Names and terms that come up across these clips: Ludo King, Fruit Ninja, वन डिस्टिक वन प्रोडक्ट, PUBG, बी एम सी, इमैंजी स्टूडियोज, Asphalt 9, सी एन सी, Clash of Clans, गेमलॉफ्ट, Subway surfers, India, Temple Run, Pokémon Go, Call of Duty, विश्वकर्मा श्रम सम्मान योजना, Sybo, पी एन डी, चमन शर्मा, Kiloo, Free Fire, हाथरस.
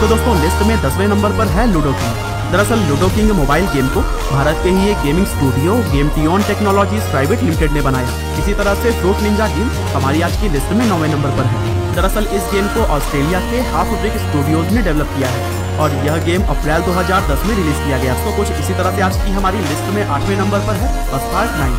तो दोस्तों लिस्ट में 10वें नंबर पर है लूडो किंग। दरअसल लूडो किंग मोबाइल गेम को भारत के ही एक gaming studio game tycoon technologies private limited ने बनाया। इसी तरह से फ्रूट निंजा गेम हमारी आज की लिस्ट में 9वें नंबर पर है। दरअसल इस गेम को ऑस्ट्रेलिया के हाफ ब्रिक स्टूडियोज ने डेवलप किया है और यह गेम अप्रैल 2010 में रिलीज किया गया। तो कुछ इसी तरह से आज की हमारी लिस्ट में 8वें नंबर पर है अस्फाल्ट 9।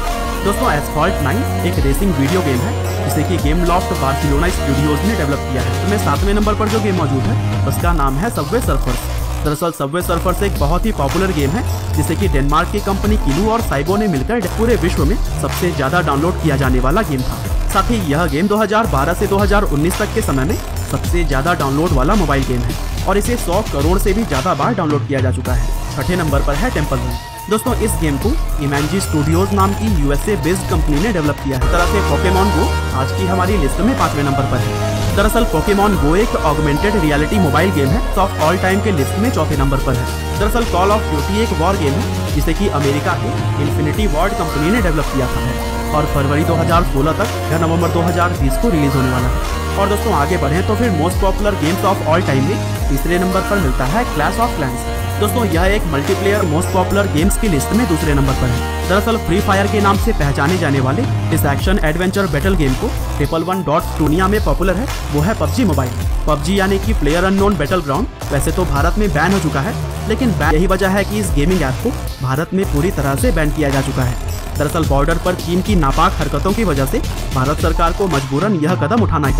दोस्तों एस्फॉल्ट 9 एक रेसिंग वीडियो गेम है जिसे कि गेमलॉफ्ट बार्सिलोना स्टूडियोज ने डेवलप किया है। इसमें 7वें नंबर पर जो गेम मौजूद है उसका नाम है सबवे सर्फर्स। दरअसल सबवे सर्फर्स एक बहुत ही पॉपुलर गेम है जिसे कि डेनमार्क की कंपनी किलू और साइबो ने मिलकर पूरे विश्व में सबसे ज़्यादा डाउनलोड किया जाने वाला गेम था। साथ ही यह गेम 2012 से 2019 तक के समय में सबसे ज़्यादा डाउनलोड वाला मोबाइल गेम है और इसे 100 करोड़ से भी ज़्यादा बार डाउनलोड किया जा चुका है। 6ठे नंबर पर है टेम्पल रन। दोस्तों इस गेम को इमैंजी स्टूडियोज नाम की यूएसए बेस्ड कंपनी ने डेवलप किया है। तरह से पोकेमॉन गो आज की हमारी लिस्ट में 5वें नंबर पर है। दरअसल पोकेमॉन गो एक ऑगमेंटेड रियलिटी मोबाइल गेम है तो ऑल टाइम के लिस्ट में 4ठे नंबर पर है। दरअसल कॉल ऑफ ड्यूटी एक वॉर गेम है जिसे कि अमेरिका के इन्फिनिटी वॉर्ड कंपनी ने डेवलप किया था और फरवरी 2016 तक या नवंबर 2020 को रिलीज होने वाला है। और दोस्तों आगे बढ़ें तो फिर most popular games of all time में 3रे नंबर पर मिलता है क्लैश ऑफ क्लैंस। दोस्तों यह एक मल्टीप्लेयर मोस्ट पॉपुलर गेम्स की लिस्ट में 2रे नंबर पर है। दरअसल फ्री फायर के नाम से पहचाने जाने वाले इस एक्शन एडवेंचर बैटल गेम को Triple One दुनिया में पॉपुलर है वो है PUBG मोबाइल। PUBG यानी कि प्लेयर अननोन बैटलग्राउंड वैसे तो भारत में बैन हो चुका है लेकिन यही वजह है कि इस गेमिंग ऐप को भारत में पूरी तरह से बैन किया जा चुका है। दरअसल बॉर्डर पर चीन की नापाक हरकतों की वजह से भारत सरकार को मजबूरन यह कदम उठाना पड़ा।